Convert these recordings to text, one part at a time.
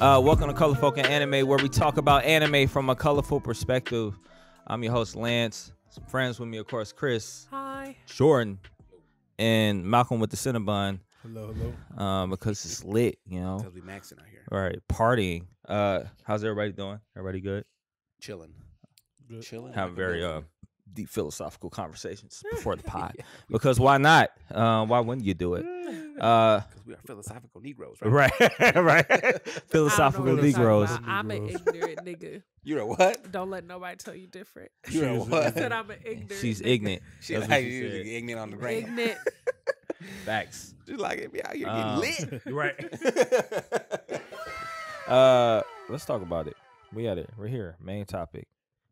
Welcome to Colorful and Anime, where we talk about anime from a colorful perspective. I'm your host, Lance. Some friends with me, of course, Chris. Hi. Jordan. And Malcolm with the Cinnabon. Hello, hello. Because it's lit, you know. Because we maxing out here. All right, partying. How's everybody doing? Everybody good? Chilling. Good. Chilling. Having very deep philosophical conversations before the pod. Because why not? Why wouldn't you do it? Because we are philosophical Negroes, right? Right, right. Philosophical Negroes. I'm an ignorant nigga. You're a what? Don't let nobody tell you different. You're a what? I said I'm an ignorant. She's ignorant. She's like, you're ignorant on the ground. Ignorant. Facts. She's like, if y'all, you're getting lit. Right. Let's talk about it. We at it. We're here. Main topic.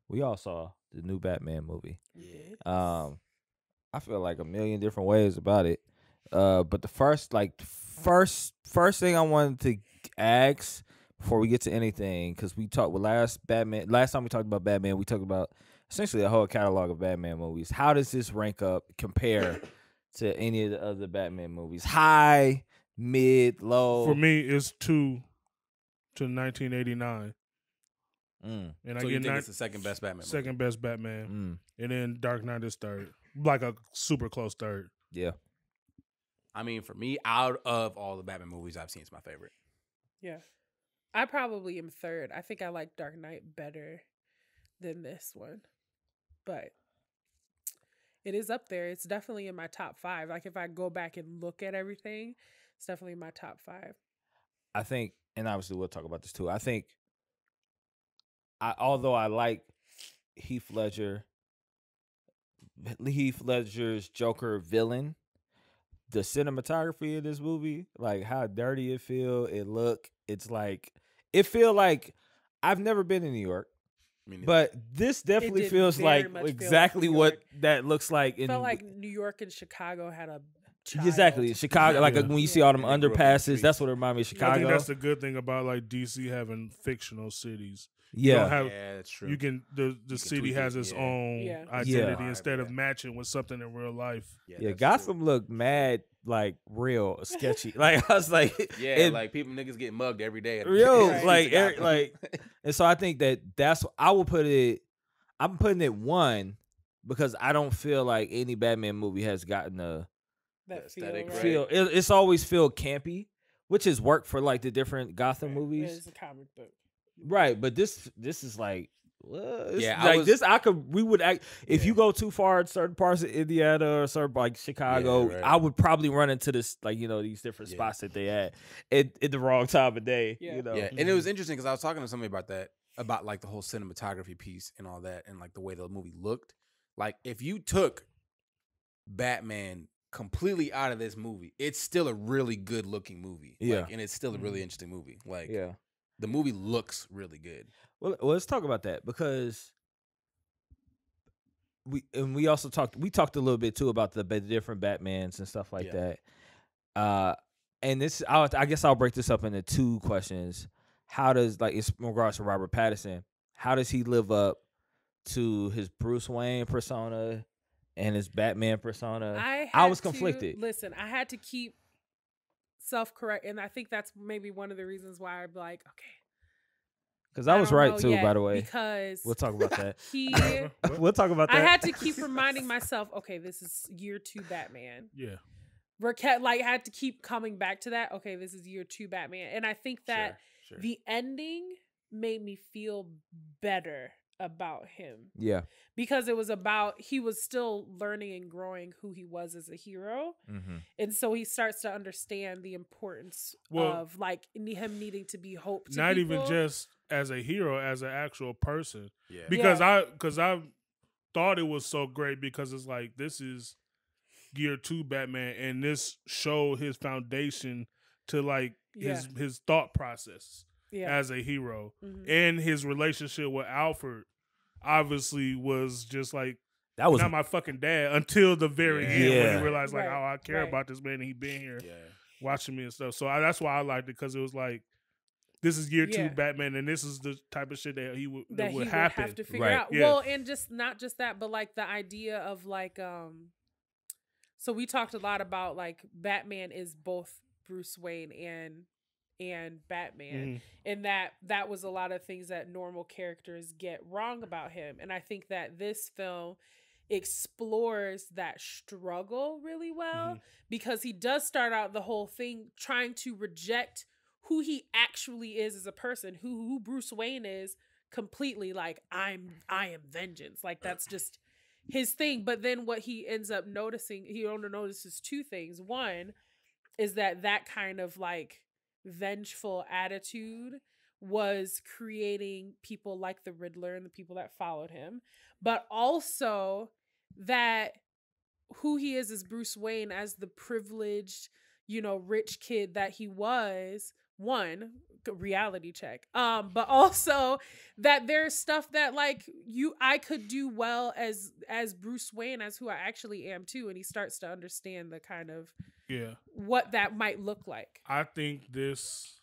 We all saw the new Batman movie. Yes. I feel like a million different ways about it. But the first thing I wanted to ask before we get to anything, because we talked with last time we talked about Batman, we talked about essentially a whole catalog of Batman movies. How does this rank up compare to any of the other Batman movies? High, mid, low. For me, it's 2 to 1989. Mm. And so I think it's the second best Batman movie. Second best Batman. Mm. And then Dark Knight is third. Like a super close third. Yeah. I mean, for me, out of all the Batman movies I've seen, it's my favorite. Yeah. I probably am third. I think I like Dark Knight better than this one. But it is up there. It's definitely in my top five. Like, if I go back and look at everything, it's definitely in my top five. I think, and obviously we'll talk about this too, I think, although I like Heath Ledger's Joker villain, the cinematography of this movie, like how dirty it feel, it look, it's like, it feel like, I've never been in New York, but this definitely feels like exactly what that looks like. It felt like New York and Chicago had a child. Exactly. Chicago, like when you see all them underpasses, that's what it reminded me of Chicago. I think that's the good thing about like DC having fictional cities. Yeah. Yeah, that's true. You can the city has its own identity instead of matching with something in real life. Yeah, Gotham looked mad like real sketchy. Like I was like, yeah, like people niggas get mugged every day. Real like, and so I think that's I will put it. I'm putting it 1 because I don't feel like any Batman movie has gotten that aesthetic feel. Right? It's always feel campy, which has worked for like the different Gotham movies. It's a comic book. Right, but this is like, what? Yeah, like if you go too far in certain parts of Indiana or certain like Chicago, yeah, right. I would probably run into this, like, you know, these different spots that they had at the wrong time of day. Yeah. You know? Yeah. And it was interesting because I was talking to somebody about that, about like the whole cinematography piece and all that, and like the way the movie looked. Like if you took Batman completely out of this movie, it's still a really good looking movie. Yeah, like, and it's still a really interesting movie. Like yeah. The movie looks really good. Well, let's talk about that because we also talked a little bit too about the different Batmans and stuff like that. And this, I guess I'll break this up into 2 questions. How does, like, in regards to Robert Pattinson, how does he live up to his Bruce Wayne persona and his Batman persona? I was conflicted. Listen, I had to keep self-correct, and I think that's maybe one of the reasons why I'd be like, okay, because I was right too, by the way, because we'll talk about that. We'll talk about that. I had to keep reminding myself, okay, this is year 2 Batman. Yeah, like I had to keep coming back to that. Okay, this is year 2 Batman, and I think that the ending made me feel better about him. Yeah, because it was about he was still learning and growing who he was as a hero, and so he starts to understand the importance of like him needing to be hope. To not people. Even just as a hero, as an actual person. Yeah, because I thought it was so great because it's like this is year 2 Batman, and this showed his foundation to like his thought process. Yeah. As a hero, and his relationship with Alfred obviously was just like that was not my fucking dad until the very end when he realized like oh, I care about this man and he been here watching me and stuff. So that's why I liked it because it was like this is year 2 Batman and this is the type of shit that would happen. Have to figure out. Yeah. Well, and just not just that, but like the idea of like so we talked a lot about like Batman is both Bruce Wayne and and Batman, and that was a lot of things that normal characters get wrong about him. And I think that this film explores that struggle really well, because he does start out the whole thing trying to reject who he actually is as a person, who Bruce Wayne is completely. Like, I am vengeance. Like, that's just his thing. But then what he ends up noticing, he only notices two things. One is that kind of like vengeful attitude was creating people like the Riddler and the people that followed him, but also that who he is as Bruce Wayne, as the privileged, you know, rich kid that he was, one, reality check, but also that there's stuff that like I could do well as Bruce Wayne, as who I actually am too. And he starts to understand the kind of what that might look like. I think this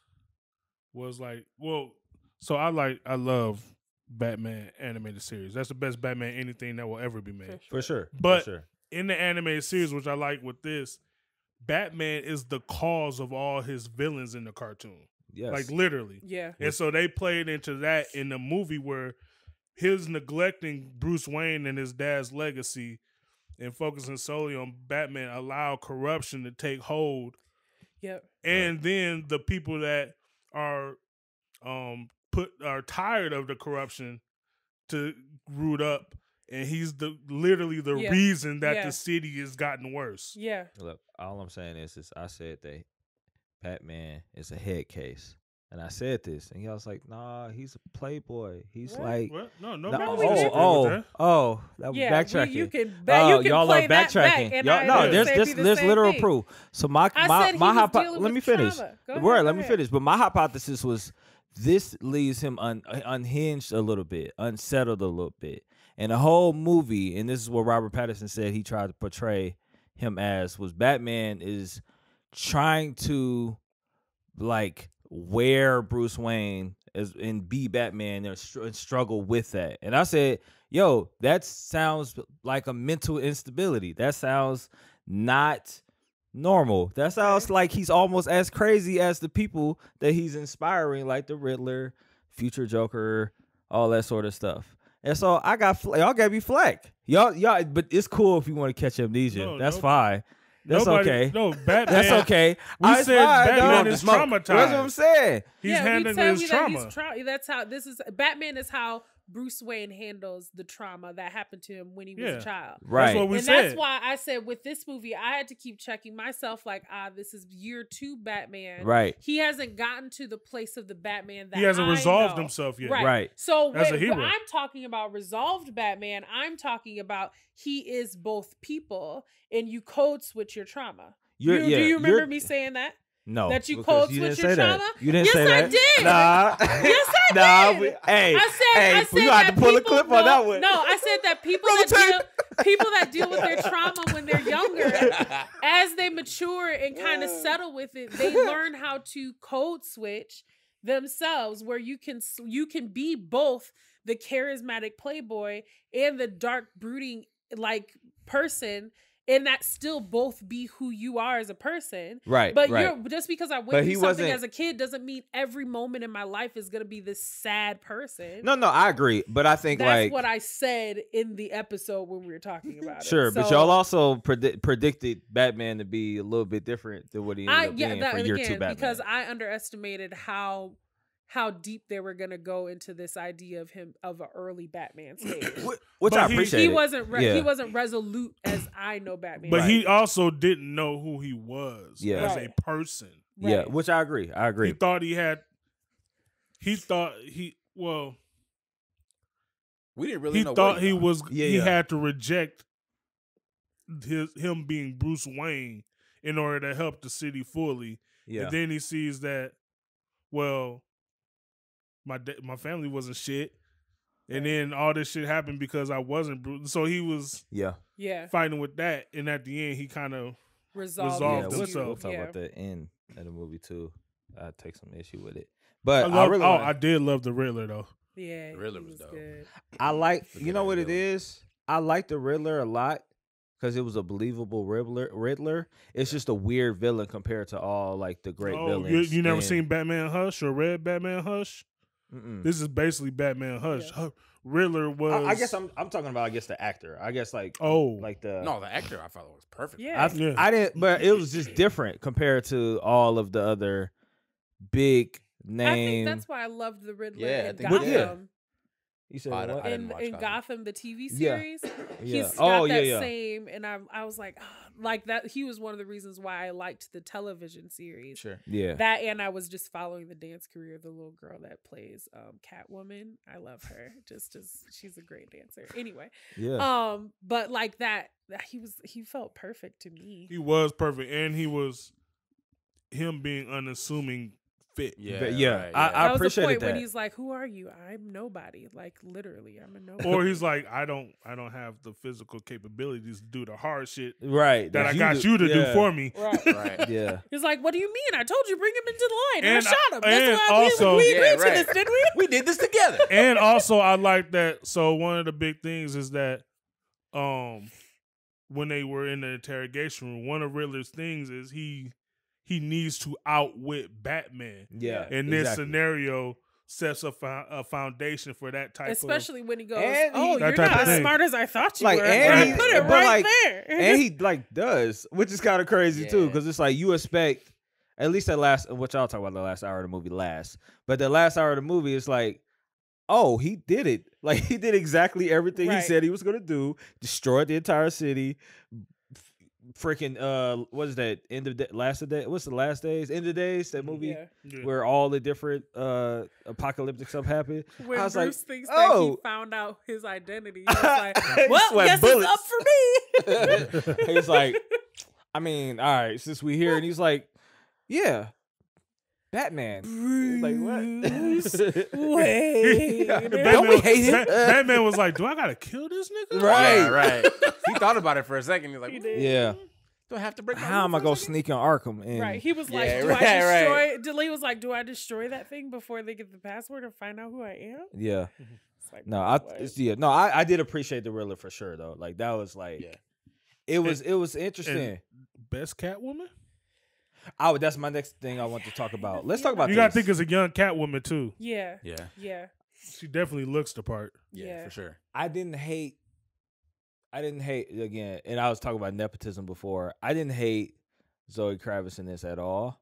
was like, well, so I love Batman animated series. That's the best Batman anything that will ever be made. For sure. But in the animated series, which I like with this, Batman is the cause of all his villains in the cartoon. Yes. Like, literally. Yeah. And so they played into that in the movie, where his neglecting Bruce Wayne and his dad's legacy and focusing solely on Batman allowed corruption to take hold. Yep. And then the people that are are tired of the corruption to root up, and he's literally the reason that the city has gotten worse. Yeah. Look, all I'm saying is I said that Batman is a head case. And I said this, and y'all was like, "Nah, he's a playboy. He's That was backtracking. You can y'all play are backtracking. There's literal proof. So my hypothesis. Let me finish. But my hypothesis was this leaves him unhinged a little bit, unsettled a little bit, and the whole movie. And this is what Robert Pattinson said he tried to portray him as, was Batman is trying to like wear Bruce Wayne and be Batman and struggle with that. And I said, yo, that sounds like a mental instability. That sounds not normal. That sounds like he's almost as crazy as the people that he's inspiring, like the Riddler, future Joker, all that sort of stuff. And so I got, y'all gave me flack. Y'all, but it's cool if you want to catch amnesia. No, that's fine. That's okay. No, Batman. That's okay. I said Batman is traumatized. That's what I'm saying. He's handling his trauma. That's how this is. Batman is how Bruce Wayne handles the trauma that happened to him when he was a child. Right. That's what we said. And that's why I said with this movie, I had to keep checking myself. Like, this is year 2 Batman. Right. He hasn't gotten to the place of the Batman that he hasn't resolved himself yet. Right. So when I'm talking about resolved Batman, I'm talking about he is both people, and you code switch your trauma. Do you remember me saying that? No. That you code switch your trauma? You didn't say that. Yes, I did. Nah. Yes, I did. Nah. Hey, I said you had to pull a clip on that one. No, I said that people that deal with their trauma when they're younger, as they mature and kind of settle with it, they learn how to code switch themselves, where you can be both the charismatic playboy and the dark, brooding like person, and that still both be who you are as a person. Right. But you're, just because I went through something as a kid doesn't mean every moment in my life is going to be this sad person. No, I agree. But I think that's what I said in the episode when we were talking about it. Sure. But y'all also predicted Batman to be a little bit different than what he ended up being for year 2 Batman. Because I underestimated how deep they were going to go into this idea of him, of an early Batman stage. Which I appreciate. He wasn't resolute as I know Batman. But he also didn't know who he was as a person. Right. Yeah, which I agree. He thought he had, we didn't really know. He thought he was, he had to reject him being Bruce Wayne in order to help the city fully. Yeah. And then he sees that, well, my family wasn't shit, and then all this shit happened because I wasn't Bruce. So he was fighting with that, and at the end he kind of resolved himself. We'll talk about the end of the movie too. I take some issue with it, but I did love the Riddler though. Yeah, the Riddler was dope. Good. I like, you know what it is. I like the Riddler a lot because it was a believable Riddler. It's just a weird villain compared to all like the great villains. You never seen Batman Hush or read Batman Hush? Mm-mm. This is basically Batman Hush. Yeah. Riddler was. I guess I'm talking about. I guess the actor. I guess like the actor I thought was perfect. Yeah. I didn't, but it was just different compared to all of the other big name. I think that's why I loved the Riddler in Gotham. Yeah. You said in Gotham, the TV series, he's got that same, and I was like, that. He was one of the reasons why I liked the television series. Sure, yeah, that, and I was just following the dance career of the little girl that plays Catwoman. I love her, just she's a great dancer. Anyway, yeah, but like that, he felt perfect to me. He was perfect, and he was him being unassuming. Fit. Yeah. I appreciate that. When he's like, "Who are you? I'm nobody." Like literally, I'm a nobody. Or he's like, "I don't have the physical capabilities to do the hard shit, right? That I got you to do for me, right? Yeah." He's like, "What do you mean? I told you bring him into the light, and I shot him. That's why we agreed to this, didn't we? We did this together." And also, I like that. So one of the big things is that, when they were in the interrogation room, one of Riddler's things is he needs to outwit Batman. Yeah, and this scenario sets a foundation for that type. Especially when he goes, "Oh, you're not as smart as I thought you were." I put it right there, and he does, which is kind of crazy too, because it's like you expect at least that last, which I'll talk about the last hour of the movie last, but the last hour of the movie is like, oh, he did it! Like he did exactly everything he said he was going to do, destroyed the entire city. Freaking what is that? What's the last days? End of Days? That movie where all the different apocalyptic stuff happened. When I was Bruce thinks that he found out his identity, he's like, "Well, guess it's up for me." He's like, "I mean, all right, since we here," and he's like, "Yeah, Batman." Like what? Wait, don't we hate him? Batman was like, "Do I gotta kill this nigga?" Right, He thought about it for a second. He's like, "Yeah, do I have to break? How am I gonna sneak in Arkham?" In? Right. He was like, "Do I destroy?" He was like, "Do I destroy that thing before they get the password and find out who I am?" Yeah. It's like, I did appreciate the Riddler for sure though. Like that was like, it was interesting. Best Catwoman. Oh, that's my next thing I want to talk about. Let's talk about this. You got to think it's a young Catwoman, too. Yeah. Yeah. Yeah. She definitely looks the part. Yeah, for sure. I didn't hate, again, and I was talking about nepotism before. I didn't hate Zoe Kravitz in this at all.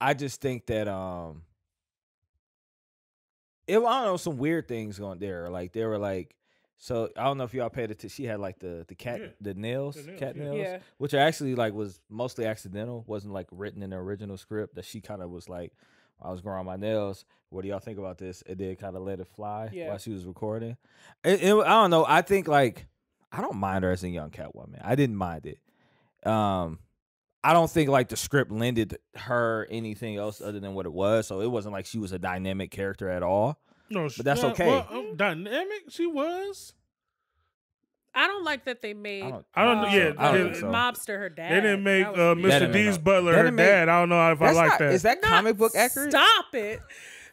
I just think that, I don't know, some weird things going there. Like, they were like, so I don't know if y'all paid attention. She had like the cat nails, which actually like was mostly accidental. Wasn't like written in the original script. That she kind of was like, "I was growing my nails. What do y'all think about this?" And then kind of let it fly while she was recording. I don't know. I think like I don't mind her as a young Catwoman. I didn't mind it. I don't think like the script lended her anything else other than what it was. So it wasn't like she was a dynamic character at all. No, but that's okay. Well, dynamic, she was. I don't like that they made. I don't think so. Mobster her dad. They didn't make Mr. D's butler her dad. I don't know if I like that. Is that comic book accurate? Stop it.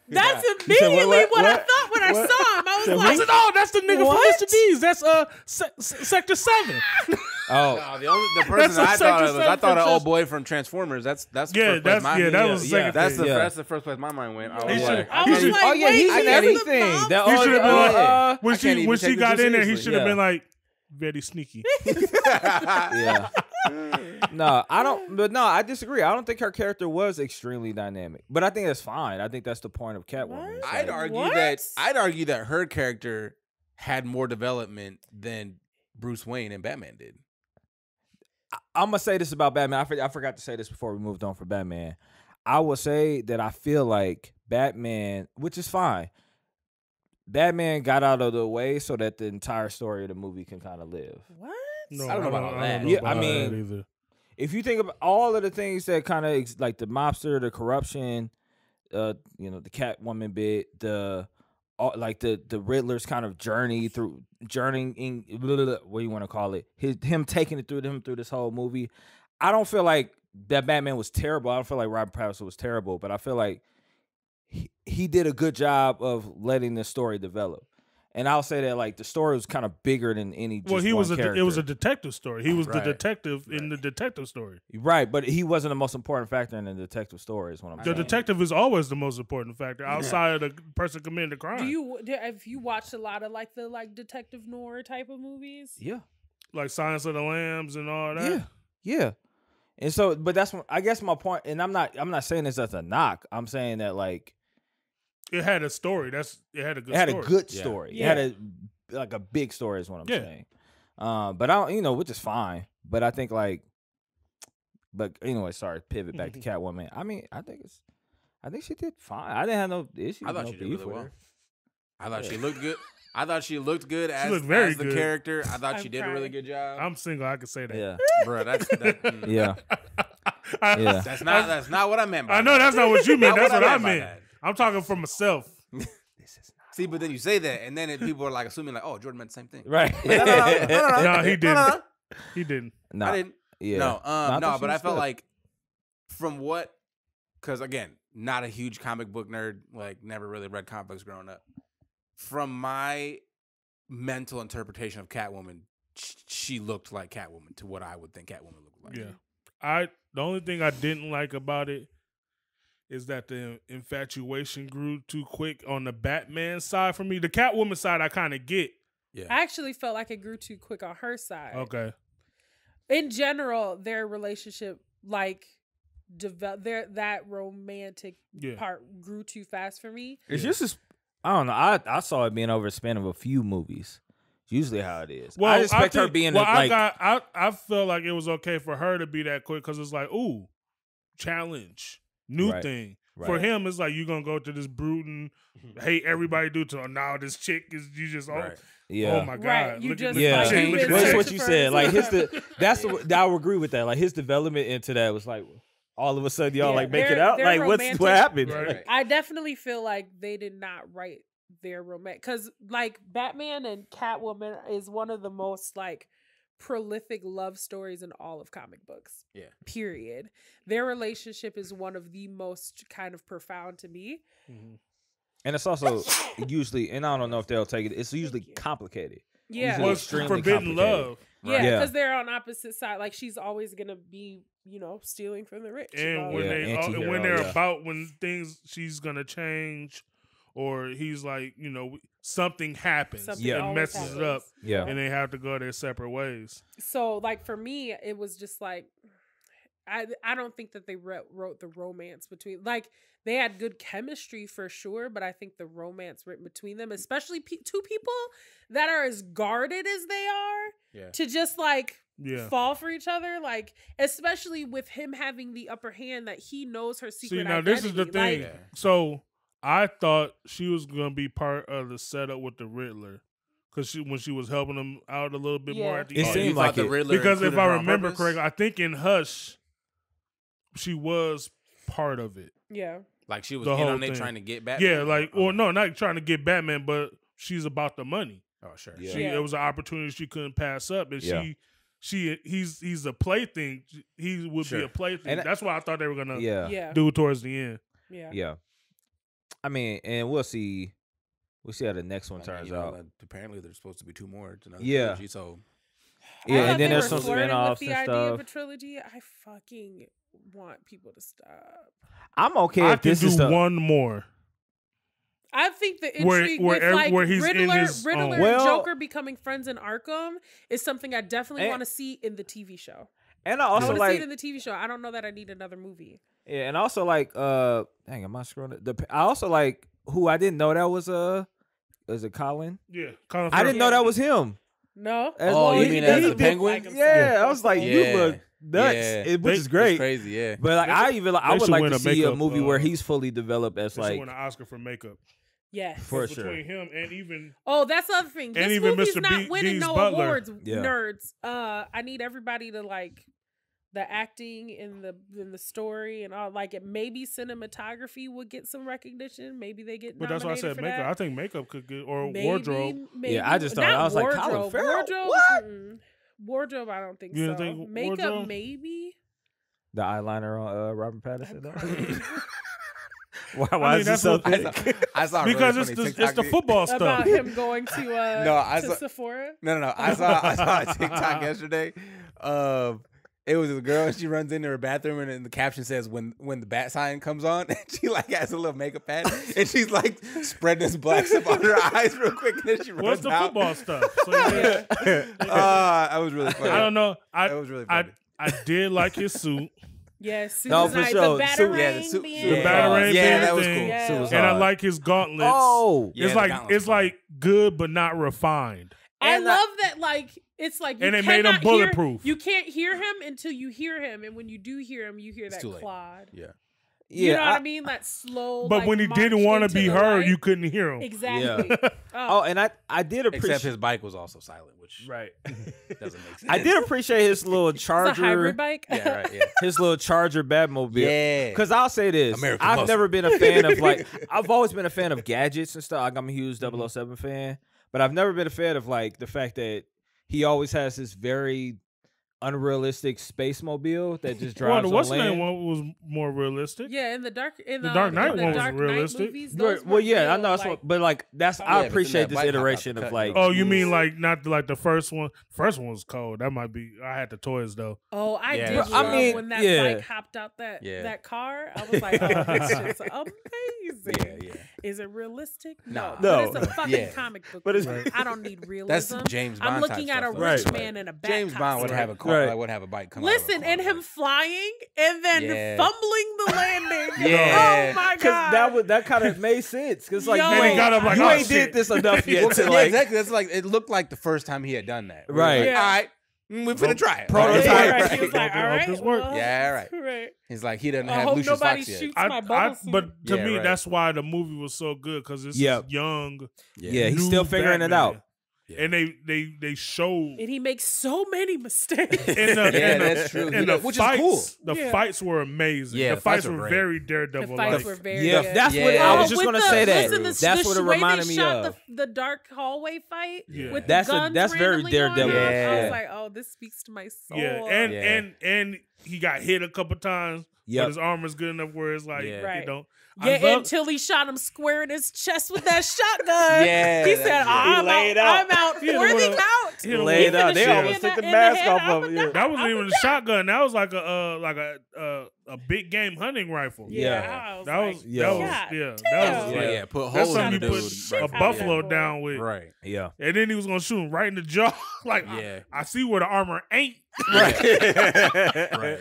That's immediately what I thought when I saw him. I was like, "Oh, that's the nigga from Mr. D's. That's Sector 7." Oh, the person I thought of was old boy from Transformers. That's the first place my mind went. I was like, he's in everything. When she got in there, he should have been like very sneaky. Yeah. No, I don't. But no, I disagree. I don't think her character was extremely dynamic. But I think that's fine. I think that's the point of Catwoman. Like, I'd argue that her character had more development than Bruce Wayne and Batman did. I'm gonna say this about Batman. I forgot to say this before we moved on for Batman. I will say that I feel like Batman, which is fine. Batman got out of the way so that the entire story of the movie can kind of live. What? No, I don't know about all that. Yeah, I mean, if you think about all of the things that kind of like the mobster, the corruption, you know, the Catwoman bit, the Riddler's kind of journeying, what do you want to call it? Him taking it through this whole movie. I don't feel like that Batman was terrible. I don't feel like Robert Pattinson was terrible, but I feel like he did a good job of letting the story develop. And I'll say that like the story was kind of bigger than any. Just well, he one was a character. It was a detective story. He was right. the detective right. in the detective story. Right, but he wasn't the most important factor in the detective story. Is what I'm saying. The detective is always the most important factor outside of the person committing the crime. Do you have you watched a lot of like the detective noir type of movies? Yeah, like Silence of the Lambs and all that. Yeah. And so, but that's what, I guess my point. And I'm not saying this as a knock. I'm saying that like. It had a story. It had a good story. Yeah. It had a big story is what I'm saying. But I don't, which is fine. But I think but anyway, sorry, pivot back to Catwoman. I mean, I think she did fine. I didn't have no issues. I thought she did really well. I thought she looked good. I thought she looked good as the character. I thought she did a really good job. I'm single, I can say that. Yeah. Bro, that's not what I meant by that. I know that's not what you meant. That's what I meant. I'm talking for myself. See, but then you say that, and then people are like assuming like, oh, Jordan meant the same thing, right? No, he didn't. He didn't. No, I didn't. Yeah, no. But I felt like from what, because again, not a huge comic book nerd, like never really read comic books growing up. From my mental interpretation of Catwoman, she looked like Catwoman to what I would think Catwoman looked like. Yeah, the only thing I didn't like about it. Is that the infatuation grew too quick on the Batman side for me. The Catwoman side I kind of get. Yeah. I actually felt like it grew too quick on her side. Okay. In general, their relationship, that romantic part grew too fast for me. It's just, I don't know. I saw it being over a span of a few movies. Usually how it is. Well, I expect her being I feel like it was okay for her to be that quick because it's like, ooh, challenge. New thing. For him, it's like you're gonna go to this brooding, hate everybody do to now. This chick is you just oh my god, that's what you said. Like his I agree with that. Like his development into that was like all of a sudden y'all like make it out. Like what happened? Right. Like, I definitely feel like they did not write their romance because like Batman and Catwoman is one of the most like. Prolific love stories in all of comic books. Yeah. Period. Their relationship is one of the most kind of profound to me. Mm-hmm. And it's also usually, and I don't know if they'll take it, it's usually complicated. Yeah. Well, it's forbidden love. Right? Yeah, because they're on opposite side. Like she's always gonna be, stealing from the rich. And when she's gonna change. Or he's like, something happens and messes it up. Yeah. And they have to go their separate ways. So, like, for me, it was just like, I don't think that they wrote the romance between, like, they had good chemistry for sure, but I think the romance written between them, especially two people that are as guarded as they are, to just, like, fall for each other, like especially with him having the upper hand that he knows her secret identity. This is the thing. Like, so... I thought she was going to be part of the setup with the Riddler because when she was helping him out a little bit more. At the end. It seemed like the Riddler. Because if I remember correctly, I think in Hush, she was part of it. Yeah. Like she was in on it trying to get Batman? Yeah, like, well, no, not trying to get Batman, but she's about the money. Oh, sure. Yeah. It was an opportunity she couldn't pass up. And he's a plaything. He would be a plaything. And that's why I thought they were going to do towards the end. Yeah. Yeah. I mean, and we'll see how the next one turns out. Like, apparently, there's supposed to be two more. Trilogy, so and then there's some spinoffs and stuff. The idea of a trilogy, I fucking want people to stop. I'm okay. I can do one more. I think the intrigue where he's Riddler and Joker becoming friends in Arkham is something I definitely want to see in the TV show. And I also want to see it in the TV show. I don't know that I need another movie. Yeah, and also like, dang, am I scrolling? I also like who I didn't know that was it Colin? Yeah, Colin. I didn't know that was him. No. You mean as the Penguin? Like I was like, you look nuts, which is great. It's crazy, yeah. But like, I would like to see a movie where he's fully developed as like. They should win an Oscar for makeup. Yes, for sure. Between him and even that's the other thing. This movie's not winning no awards, nerds. I need everybody to like. The acting and the story and all, like it. Maybe cinematography would get some recognition. Maybe they get. But that's why I said makeup. I think makeup could get wardrobe. Maybe, yeah, I just thought I was like Colin Farrell. Wardrobe, what? Wardrobe? I don't think so. Think makeup, wardrobe? Maybe. The eyeliner on Robert Pattinson. Why is this so thick? I saw because really it's the football stuff. About him going to, to Sephora? No. I saw a TikTok yesterday. It was a girl. She runs into her bathroom and the caption says, when the bat sign comes on, and she like has a little makeup pad and she's like spreading this black stuff on her eyes real quick. And then she runs out. What's the football stuff? So, yeah. That was really funny. I don't know. That was really funny. I did like his suit. Yes, no, for sure. The batarang, the batarang, that was cool. Yeah. Was and hard. I like his gauntlets. Oh, yeah, it's like good but not refined. And I love that. Like it's like you and they made him bulletproof. You can't hear him until you hear him, and when you do hear him, you hear that clod. Yeah. Yeah, you know what I mean? That slow. But like, when he didn't want to be heard, you couldn't hear him. Exactly. Yeah. Oh, and I did appreciate. Except his bike was also silent, which doesn't make sense. I did appreciate his little Charger. It's a hybrid bike. Yeah, right. Yeah. His little Charger Batmobile. Yeah. Because I'll say this: I've never been a fan of like. I've always been a fan of gadgets and stuff. Like, I'm a huge 007 fan, but I've never been a fan of like the fact that he always has this very unrealistic space mobile that just drives on land. One was more realistic. Yeah, in the Dark Knight one was realistic. Movies, well, yeah, I know, like, but like that's I appreciate this iteration of like. Oh, you mean like not like the first one? First one was cold. That might be. I had the toys though. Oh, I mean, when that bike hopped out that car, I was like, oh, this shit's amazing. Yeah. Is it realistic? No. But it's a fucking comic book. But I don't need realism. That's James Bond. I'm looking at a rich man in a bat. James Bond would have a car. I would have a bike come out and him flying and then fumbling the landing. Oh my god, that kind of made sense because like you ain't did this enough yet. To, like, exactly. That's like it looked like the first time he had done that. Right. Like, all right. We're finna try it. Prototype. Yeah, right. He was like, all right, this work. Well, yeah, right. He's like, he doesn't have Lucius Fox yet. But to me, that's why the movie was so good because it's young. Yeah, he's still figuring it out. Yeah. And they showed, and he makes so many mistakes. That's true. And the fights, the fights were amazing. Yeah, the fights were very Daredevil. That's what I was just gonna say. That's what it reminded me of. The dark hallway fight with the guns. That's very Daredevil. I was like, oh, this speaks to my soul. Yeah, and he got hit a couple times. But his armor's good enough where it's like, you know. Until he shot him square in his chest with that shotgun. He said, I'm out. Worthing out. He laid out. They almost took the mask off of him. That wasn't even a shotgun. That was like a big game hunting rifle. Yeah. That was put holes in the dude. A buffalo down with. Right. Yeah. And then he was going to shoot him right in the jaw. Like, I see where the armor ain't. Right.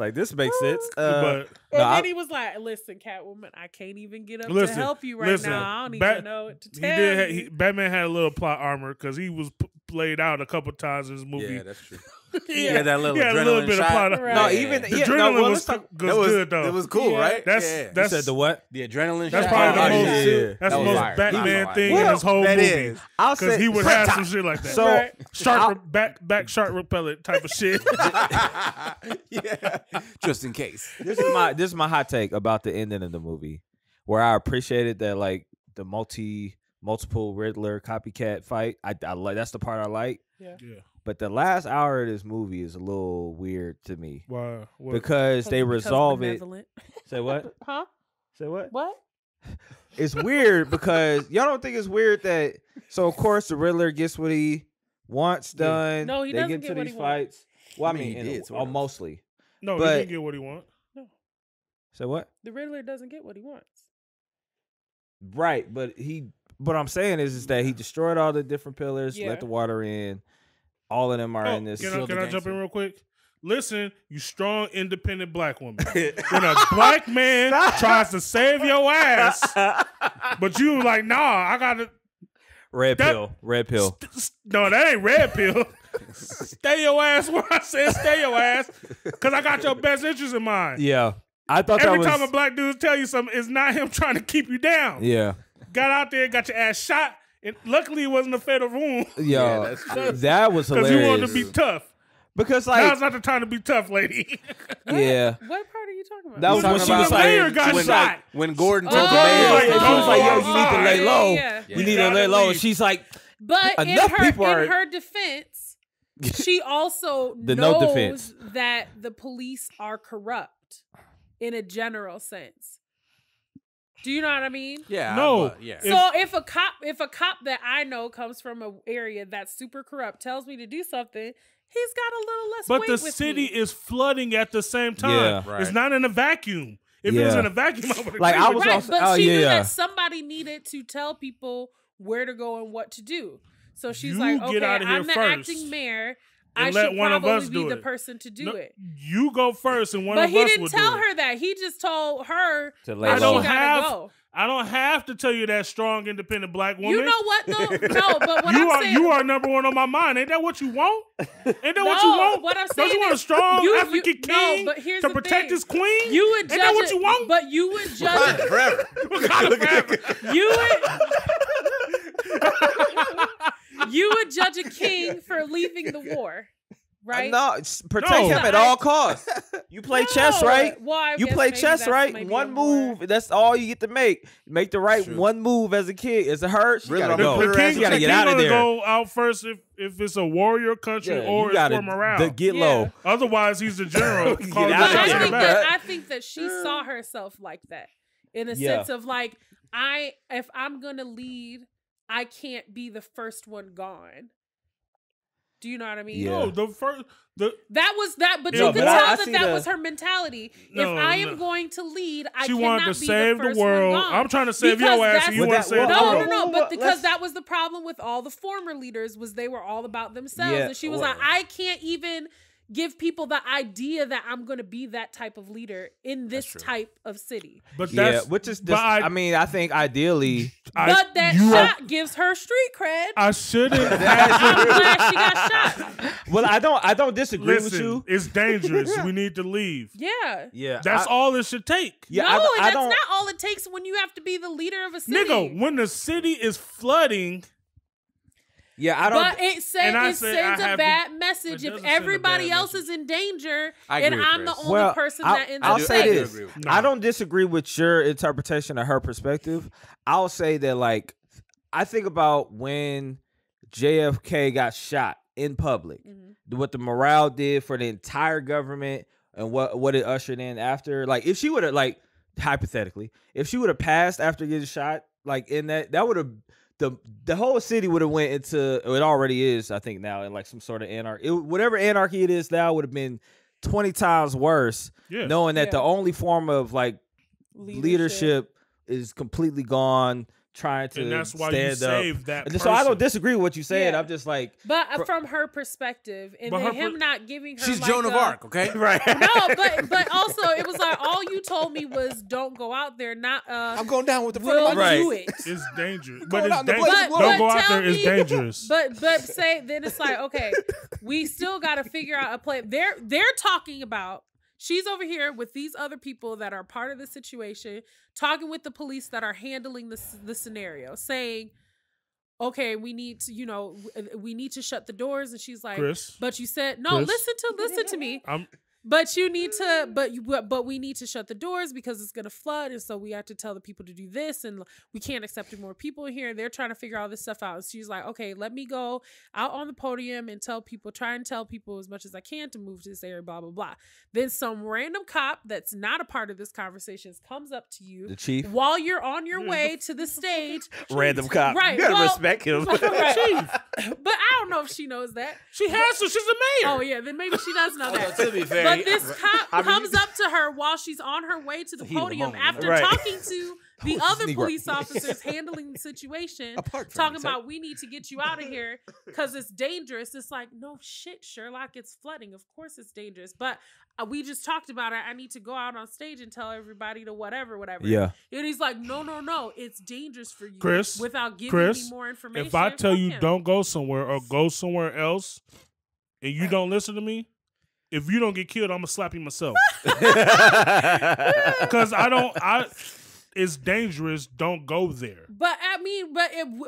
Like, this makes sense. But then he was like, listen, Catwoman, I can't even get up to help you right now. I don't even know what to tell you. Batman had a little plot armor because he was played out a couple times in this movie. Yeah, that's true. Yeah, that little adrenaline shot. Of plot. Right. No, even the adrenaline was good though. It was cool, right? That's you said the what? The adrenaline. That's probably the most. Yeah. That's the most Batman thing in this whole movie. Because he would have some shit like that. So shark shark repellent type of shit. Yeah, just in case. This is my hot take about the ending of the movie, where I appreciated that like the multiple Riddler copycat fight. I like that's the part I like. Yeah. But the last hour of this movie is a little weird to me. Why? Wow. Because they resolve it. Say what? Huh? Say what? What? It's weird because y'all don't think it's weird that of course the Riddler gets what he wants done. No, he doesn't get what he wants. Well, I mean he did, mostly. No, he didn't get what he wants. No. Say what? The Riddler doesn't get what he wants. Right, but I'm saying is that he destroyed all the different pillars, let the water in. All of them are in this. Can I jump in real quick? Listen, you strong, independent black woman. When a black man tries to save your ass, but you like, nah, I gotta. Red pill. No, that ain't red pill. Stay your ass where I said stay your ass, because I got your best interest in mind. Yeah, I thought every time a black dude tell you something, it's not him trying to keep you down. Yeah, got out there, got your ass shot. And luckily, it wasn't a fatal wound. Yeah, that was hilarious. Because you wanted to be tough. Because like now's not the time to be tough, lady. Yeah. What part are you talking about? That was when she was like, when Gordon told the mayor, she was like, "Yo, you need to lay low. You need to lay low." And she's like, "But in her defense, she also knows that the police are corrupt in a general sense." Do you know what I mean? Yeah. No. Yeah. So if a cop that I know comes from an area that's super corrupt tells me to do something, he's got a little less weight with me. But the city is flooding at the same time. Yeah. Right. It's not in a vacuum. If it was in a vacuum, I would agree. Like I was also, but she knew that somebody needed to tell people where to go and what to do. So she's like, okay, I'm the acting mayor. I should probably be the person to do it. You go first, and one of us will do it. But he didn't tell her that. He just told her that she gotta go. I don't have to tell you that strong, independent black woman. You know what, though? No, but what I'm saying... You are number one on my mind. Ain't that what you want? Ain't that what you want? What I'm saying, don't you want a strong African king to protect his queen? You would judge. Ain't that what you want? But you would judge it. Forever. You would... You would judge a king for leaving the war, right? No, protect him at all costs. You play chess, right? Well, you play chess, right? One move, that's all you get to make. Make the right one move as a kid. Is it her? She gotta go. She gotta get out of there. Go out first if it's a warrior country or it's for morale. Get low. Otherwise, he's the general. I think that she saw herself like that in a sense of like, if I'm gonna lead, I can't be the first one gone. Do you know what I mean? Yeah. No, that was her mentality. No, if I am going to lead, I cannot be the first one gone. She wanted to save the world. I'm trying to save your ass. So you want to save the world? No. But because that was the problem with all the former leaders was they were all about themselves, and she was like, I can't even give people the idea that I'm going to be that type of leader in this type of city. But that's which is this, I mean, I think ideally, but that shot gives her street cred. I shouldn't. I'm glad she got shot. Well, I don't disagree with you. It's dangerous. We need to leave. Yeah. Yeah. That's all it should take. Yeah, no, that's not all it takes when you have to be the leader of a city. Nigga, when the city is flooding. Yeah, I don't. But it sends a bad message if everybody else is in danger and I'm the only person that ends up. I'll say this: I don't disagree with your interpretation of her perspective. I'll say that, like, I think about when JFK got shot in public, what the morale did for the entire government and what it ushered in after. Like, if she would have, like, hypothetically, if she would have passed after getting shot, like in that would have. The whole city would have went into, it already is, I think now, in like some sort of anarchy. Whatever anarchy it is now would have been 20 times worse, knowing that the only form of like leadership is completely gone, trying to save that person. So I don't disagree with what you said. I'm just like... But from her perspective, and then him not giving her... She's like Joan of Arc, okay? Right. No, but also it was like, all you told me was don't go out there, not... I'm going down with the front of my do it. It's dangerous. But it's dangerous. Don't go out there. It's dangerous. But say, then it's like, okay, we still got to figure out a play. They're talking about... She's over here with these other people that are part of the situation, talking with the police that are handling the scenario, saying, okay, we need to, we need to shut the doors. And she's like, Chris, but you said, no, Chris, listen to me. But we need to shut the doors because it's going to flood. And so we have to tell the people to do this. And we can't accept more people here. And they're trying to figure all this stuff out. And she's like, okay, let me go out on the podium and try and tell people as much as I can to move to this area, blah, blah, blah. Then some random cop that's not a part of this conversation comes up to you. The chief. While you're on your way to the stage. Random cop. Right. You got to respect him. Chief. But I don't know if she knows that. She has to. She's the mayor. Oh, yeah. Then maybe she does know that. To be fair. But this cop comes up to her while she's on her way to the podium after talking to the other police officers handling the situation, talking about we need to get you out of here because it's dangerous. It's like, no shit, Sherlock, it's flooding. Of course it's dangerous. But we just talked about it. I need to go out on stage and tell everybody to whatever. Yeah. And he's like, no, it's dangerous for you. Chris, without giving me more information. If I tell you don't go somewhere or go somewhere else and you don't listen to me, if you don't get killed, I'm gonna slap you myself. Because it's dangerous. Don't go there. But I mean,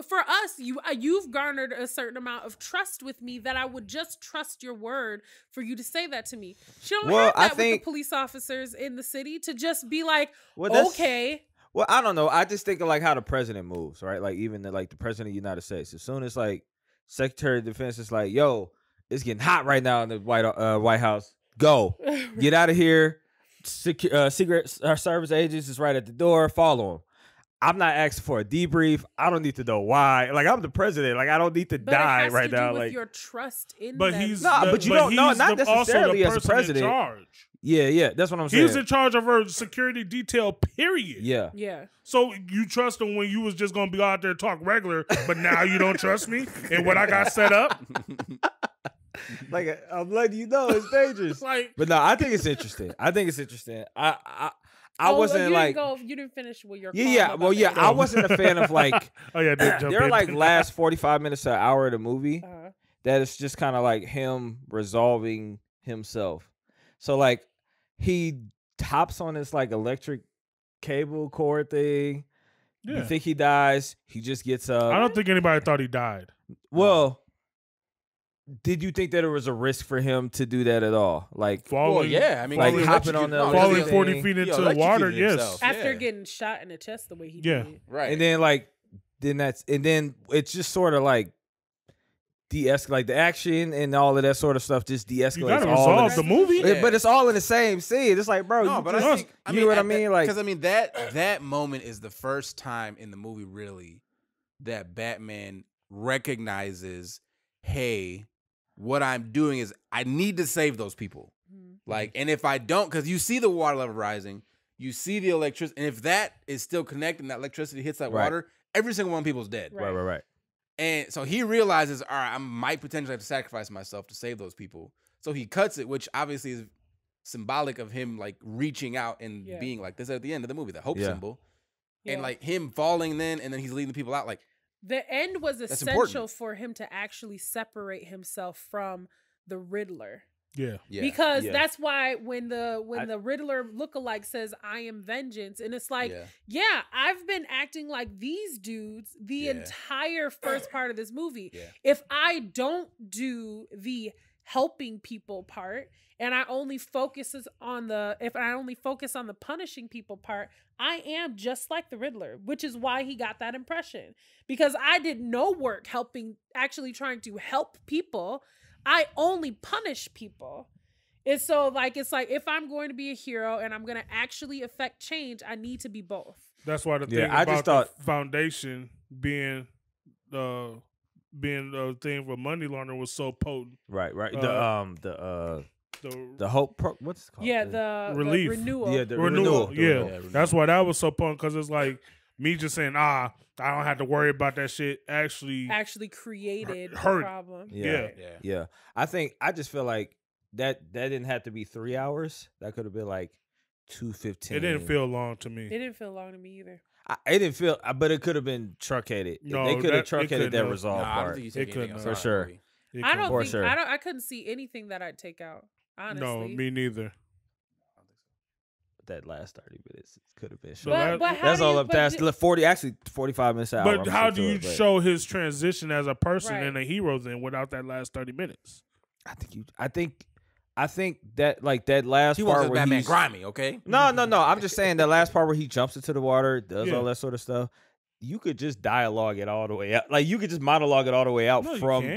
for us, you've garnered a certain amount of trust with me that I would just trust your word for you to say that to me. She don't have that with the police officers in the city to just be like, okay. Well, I don't know. I just think of like how the president moves, right? Like even the president of the United States. As soon as like Secretary of Defense is like, yo, it's getting hot right now in the White House. Go. Get out of here. Secret Service agents is right at the door. Follow them. I'm not asking for a debrief. I don't need to know why. Like, I'm the president. Like, I don't need to die right now. Like, your trust in but you don't know. Not necessarily as president. Yeah, yeah. That's what I'm saying. He's in charge of her security detail. Period. Yeah, yeah. So you trust him when you was just gonna be out there talk regular, but now you don't trust me and what I got set up. Like, I'm letting you know it's dangerous. Like, but no, I think it's interesting. I think it's interesting. I wasn't you didn't finish with your comment. I wasn't a fan of like there are like last 45 minutes to an hour of the movie that it's just kind of like him resolving himself. So like he hops on this like electric cable cord thing. Yeah. You think he dies, he just gets up. I don't think anybody thought he died. Well, did you think that there was a risk for him to do that at all? Like, falling, well, yeah, I mean, like hopping on the falling 40 feet into the water, yes. After getting shot in the chest the way he did. Right. And then like, then it's just sort of like de-escalate, like the action and all of that sort of stuff just de-escalates. You gotta resolve the movie. Yeah. But it's all in the same scene. It's like, bro, no, but I think, you know what I mean? Like, because I mean, that moment is the first time in the movie really that Batman recognizes, hey, what I'm doing is I need to save those people. Like, and if I don't, because you see the water level rising, you see the electricity, and if that is still connected and that electricity hits that water, every single one of people's dead. Right, right, right. And so he realizes, all right, I might potentially have to sacrifice myself to save those people. So he cuts it, which obviously is symbolic of him like reaching out and being like this at the end of the movie, the hope symbol. Yeah. And like him falling then, and then he's leading the people out like, the end was essential for him to actually separate himself from the Riddler. Yeah, yeah. Because that's why when the Riddler lookalike says, "I am vengeance," and it's like, yeah, I've been acting like these dudes the entire first part of this movie. Yeah. If I don't do the helping people part, and I only focuses on the punishing people part, I am just like the Riddler, which is why he got that impression, because I did no work helping, actually trying to help people. I only punish people. And so like, it's like, if I'm going to be a hero and I'm going to actually affect change, I need to be both. That's why the thing about the foundation being the thing for money laundering was so potent. Right, right. The hope what's it called? Yeah, the relief. The renewal. Yeah, the renewal. Yeah. Renewal. That's why that was so potent, because it's like me just saying, I don't have to worry about that shit, actually created the problem. Yeah. Yeah. Yeah. Yeah. I think I just feel like that didn't have to be 3 hours. That could have been like 2:15. It didn't feel long to me. It didn't feel long to me either. It didn't feel, but it could have been truncated. No, they could have truncated that resolve part. It could for sure. I don't think I couldn't see anything that I'd take out. Honestly, no, me neither. That last 30 minutes could have been short. But that's all up past 40, actually 45 minutes. But how do you show his transition as a person and a hero then without that last 30 minutes? I think that like that last part where he's grimy, okay? No. I'm just saying that last part where he jumps into the water, does all that sort of stuff. You could just dialogue it all the way out. Like you could just monologue it all the way out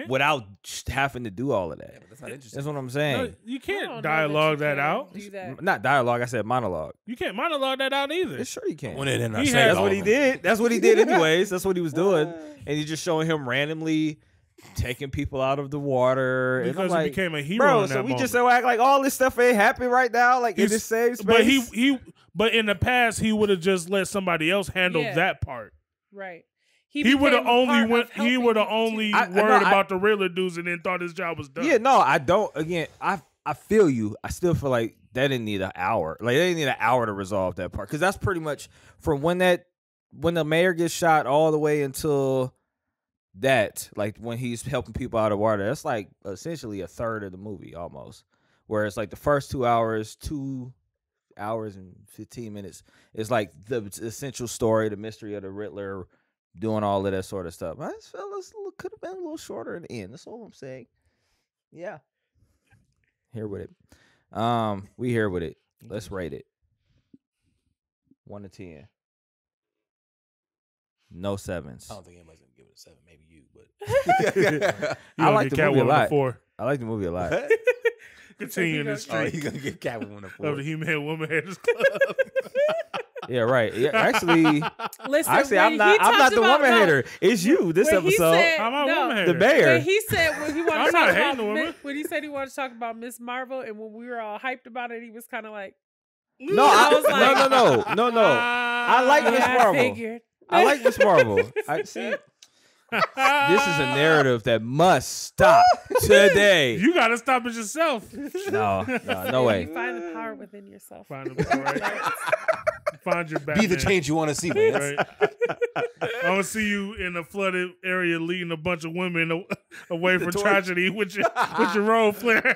without having to do all of that. Yeah, but that's not interesting. That's what I'm saying. No, you can't dialogue that out. Do that. Not dialogue. I said monologue. You can't monologue that out either. Yeah, sure you can. That's what he did. That's what he did anyways. That's what he was doing. And you're just showing him randomly taking people out of the water because like, he became a hero. Bro, in that moment. Just act like all this stuff ain't happening right now, like in this same space. But he in the past he would have just let somebody else handle that part. Right. He would have only worried about the Riddler dudes and then thought his job was done. Yeah, no, I don't. Again, I feel you. I still feel like that didn't need an hour. Like they didn't need an hour to resolve that part, because that's pretty much from when the mayor gets shot all the way until that, like when he's helping people out of water, that's like essentially a third of the movie almost. Whereas like the first 2 hours, 2 hours and 15 minutes is like the essential story, the mystery of the Riddler, doing all of that sort of stuff. I just felt this could have been a little shorter in the end. That's all I'm saying. Yeah. Here with it. We here with it. Let's rate it. 1 to 10. No sevens. I don't think anybody's gonna give it a 7. Maybe you, but I like the movie a lot. I like the movie a lot. Continue in the street. You're gonna get Catwoman a 4. Of the He-Man Woman Haters Club. Yeah, right. Yeah, actually, Listen, I'm not the woman hater. It's you this episode. I'm not the woman hater. The mayor. He said when he wanted to talk about the woman. When he said he wanted to talk about Ms. Marvel, and when we were all hyped about it, he was kind of like, no, no. I like Ms. Marvel. I like Ms. Marvel. I see. This is a narrative that must stop today. You gotta stop it yourself. No way. You find the power within yourself. Find the power. Find your Batman. Be the change you want to see, man. Right. I want to see you in a flooded area leading a bunch of women away from tragedy with your role flare.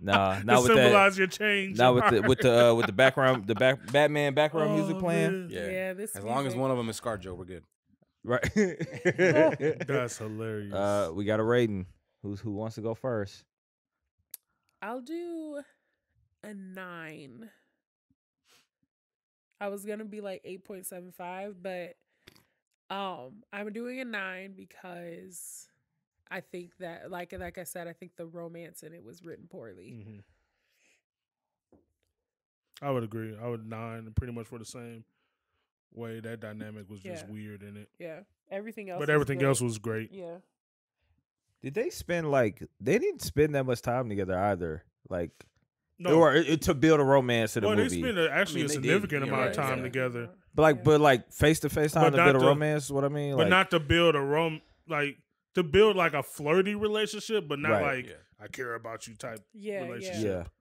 Not with symbolize that, your change. Not with the with the background, Batman background music playing. Yeah, this. As long as one of them is ScarJo, we're good. Right. That's hilarious. We got a rating. Who wants to go first? I'll do a 9. I was gonna be like 8.75, but I'm doing a 9 because I think that like I said, I think the romance in it was written poorly. I would agree. I would 9 pretty much for the same. Way that dynamic was just weird in it. Yeah, everything else. But everything else was great. Yeah. Did they spend they didn't spend that much time together either? Like, no, or to build a romance to the movie. They spent a significant amount of time together. But like face to face time to build a romance. What I mean, but not to build a to build like a flirty relationship, but not I care about you type relationship. Yeah.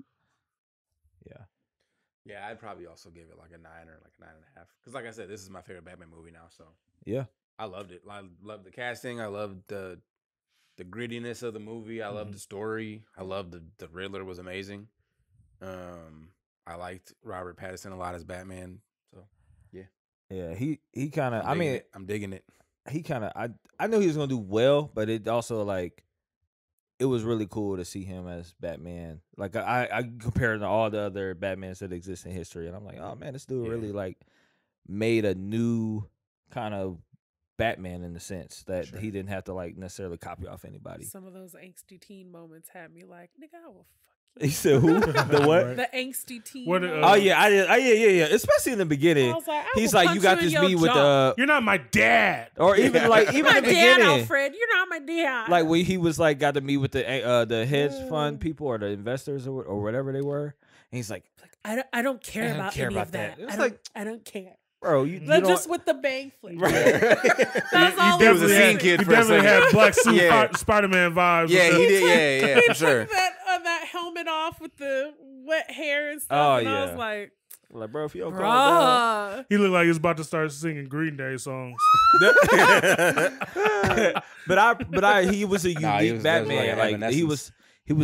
Yeah, I'd probably also give it like a 9 or like a 9.5. Because like I said, this is my favorite Batman movie now. So yeah, I loved it. I loved the casting. I loved the grittiness of the movie. I loved the story. I loved the Riddler was amazing. I liked Robert Pattinson a lot as Batman. So yeah, he kind of. I mean, I'm digging it. He kind of. I knew he was gonna do well, but it also it was really cool to see him as Batman. Like I compared to all the other Batmans that exist in history, and I'm like, oh man, this dude really made a new kind of Batman in the sense that he didn't have to necessarily copy off anybody. Some of those angsty teen moments had me like, nigga, I will fuck you. He said who? The what? The angsty teen. Oh yeah, yeah. Especially in the beginning, he's like, you got this beat with the. You're not my dad. Or even even the beginning. My dad, Alfred. You're not my dad. Like when he was got to meet with the hedge fund people or the investors or whatever they were, and he's like, I don't care about any of that. I don't care. Bro, just with the bang flick. Right. That's all he was a scene kid. He definitely had black suit Spider-Man vibes. Yeah, he did. Yeah, for sure. That helmet off with the wet hair and stuff. I was like, bro, if you don't calm down. He looked like he was about to start singing Green Day songs. but he was a unique Batman. Like he was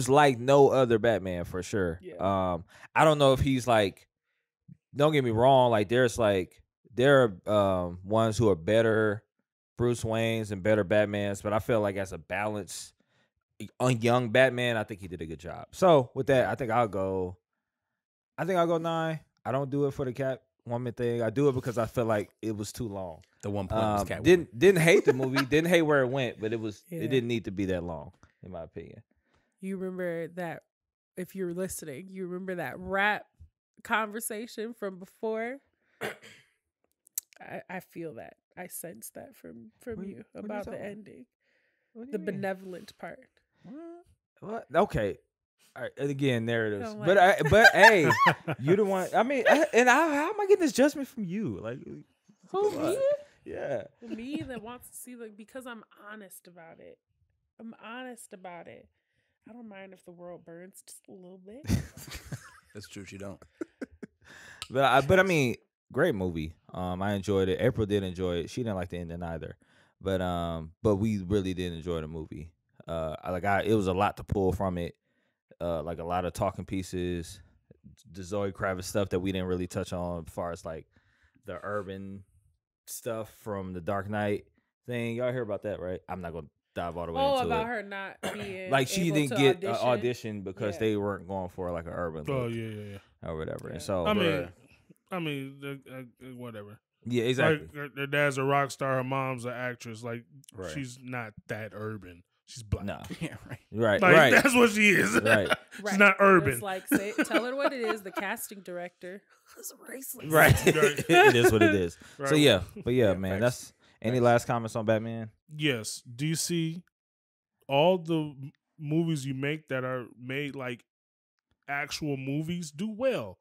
like no other Batman for sure. Yeah. I don't know if he's don't get me wrong, there are ones who are better Bruce Waynes and better Batmans, but I feel like as a balance on young Batman, I think he did a good job. So with that, I think I'll go 9. I don't do it for the Catwoman thing. I do it because I feel like it was too long. The 1 point was Catwoman. Didn't hate the movie. Didn't hate where it went, but it didn't need to be that long, in my opinion. You remember that, if you're listening, you remember that rap conversation from before? I feel that. I sense that from you about the ending. The benevolent part. What? Okay, all right. And again, narratives. But hey, you the one. I mean, how am I getting this judgment from you? Like, who me? Yeah, me that wants to see because I'm honest about it. I don't mind if the world burns just a little bit. That's true. She don't. But I mean, great movie. I enjoyed it. April did enjoy it. She didn't like the ending either. But we really did enjoy the movie. It was a lot to pull from it. A lot of talking pieces, the Zoe Kravitz stuff that we didn't really touch on, as far as the urban stuff from the Dark Knight thing. Y'all hear about that, right? I'm not gonna dive all the way into it. About her not being she didn't get audition because they weren't going for an urban look. Oh yeah, or whatever. Yeah. And so whatever. Yeah, exactly. Her dad's a rock star. Her mom's an actress. She's not that urban. She's black. No. Yeah, right. Right, like, right. That's what she is. Right. She's not urban. It's like, say, tell her what it is. The casting director is racist. Right. It is what it is. Right. So yeah, but yeah, man. That's any last comments on Batman? Yes. Do you see all the movies you make that are made like actual movies do well?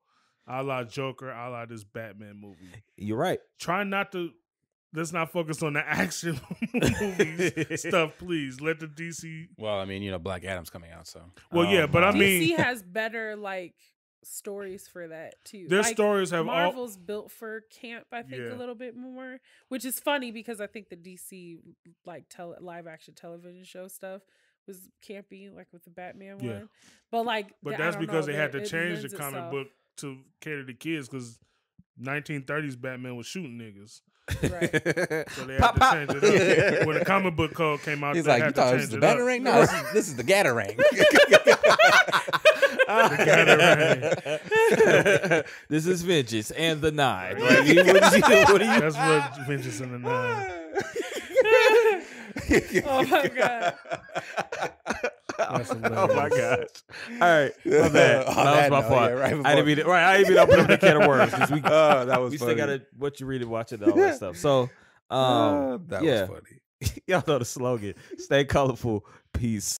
A la Joker, a la this Batman movie. You're right. Try not to. Let's not focus on the action movies stuff, please. Let the DC. Well, I mean, you know, Black Adam's coming out, so. Well, yeah, but I mean, DC has better like stories for that too. Their like, stories have Marvel's built for camp, I think, a little bit more, which is funny because I think the DC like live action television show stuff was campy, like with the Batman one. But like, but that's because they had to change the comic book to cater to kids because 1930s Batman was shooting niggas. Right. So they had to change it up. When the comic book code came out, he's like, you thought it was the Batarang? No, this is the Gatarang. The Gatarang. This is Vengeance and the Nine. Like, what do you... That's what Vengeance and the Nine. Oh my God. Oh my gosh. All right. My bad. That was my fault. Yeah, right, I didn't mean to put up the can of worms. We still got to what you read and watch it and all that stuff. So that was funny. Y'all know the slogan. Stay colorful. Peace.